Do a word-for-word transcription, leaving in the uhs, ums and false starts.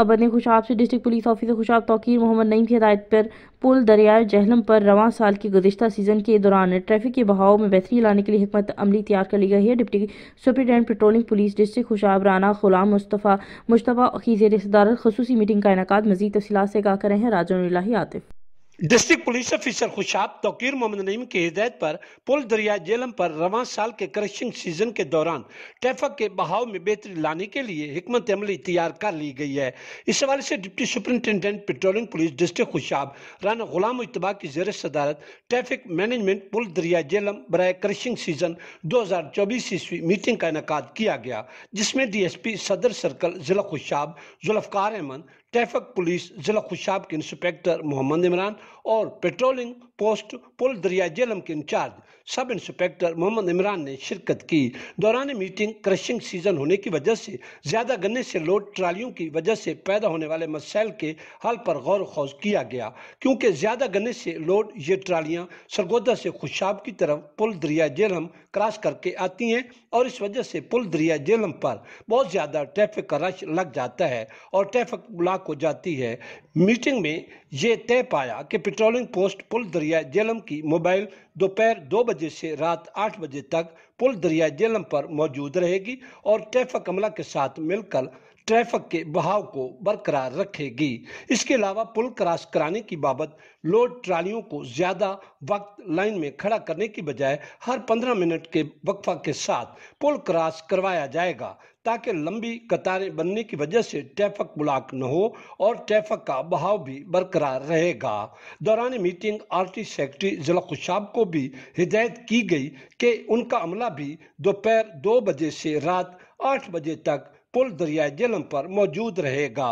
खबर ने खुशाब से district police officer Khushab Tauqeer Mohammad Naeem की हिदायत पर पुल दरियाए झेलम पर रवां साल के गुज़श्ता सीज़न के दौरान ट्रैफिक के बहाव में बेहतरी लाने के लिए हिकमत अमली तैयार कर ली गई है। Deputy superintendent patrolling police district Khushab Rana Ghulam Mustafa Mustafa की ज़ेर सदारत खुसूसी मीटिंग का इनेकाद। मज़ीद तफ़सीलात से आगाह कर रहे हैं राज आफ़ नूर अल्लाह। District police officer Khushab Tauqeer Mohammad Naeem की हिदायत पर पुल दरिया झेलम पर रवां साल के क्रशिंग सीजन के दौरान ट्रैफिक के बहाव में बेहतरी लाने के लिए हिकमत अमली तैयार कर ली गई है। इस हवाले से deputy superintendent patrolling police district Khushab Rana Ghulam उतबाक की ज़ेर सदारत ट्रैफिक मैनेजमेंट पुल दरिया झेलम बराए क्रशिंग सीजन दो हज़ार चौबीस ईस्वी मीटिंग का इनेकाद किया गया, जिसमें D S P Sadar circle ज़िला खुशाब जुल्फकार अहमद, ट्रैफिक पुलिस जिला खुशाब के इंस्पेक्टर मोहम्मद इमरान और पेट्रोलिंग पोस्ट पुल दरिया झेलम के in charge sub inspector Mohammad Imran ने शिरकत की। दौरान मीटिंग क्रशिंग सीजन होने की वजह से ज़्यादा गन्ने से लोड ट्रालियों की वजह से पैदा होने वाले मसाइल के हल पर गौर खौज किया गया, क्योंकि ज़्यादा गन्ने से लोड ये ट्रालियाँ सरगोदा से खुशाब की तरफ पुल दरिया झेलम क्रॉस करके आती हैं और इस वजह से पुल दरिया झेलम पर बहुत ज़्यादा ट्रैफिक का रश लग जाता है और ट्रैफिक ब्लॉक हो जाती है। मीटिंग में ये तय पाया कि पेट्रोलिंग पोस्ट पुल दरिया झेलम की मोबाइल दोपहर दो बजे से रात आठ बजे तक पुल दरिया झेलम पर मौजूद रहेगी और ट्रैफिक अमला के साथ मिलकर ट्रैफिक के बहाव को बरकरार रखेगी। इसके अलावा पुल क्रॉस कराने की बाबत लोड ट्रालियों को ज़्यादा वक्त लाइन में खड़ा करने की बजाय हर पंद्रह मिनट के वक्फा के साथ पुल क्रॉस करवाया जाएगा, ताकि लंबी कतारें बनने की वजह से ट्रैफिक ब्लॉक न हो और ट्रैफिक का बहाव भी बरकरार रहेगा। दौरान मीटिंग आरटी सेक्रेटरी जिला खुशाब को भी हिदायत की गई कि उनका अमला भी दोपहर दो बजे से रात आठ बजे तक पुल दरिया झेलम पर मौजूद रहेगा।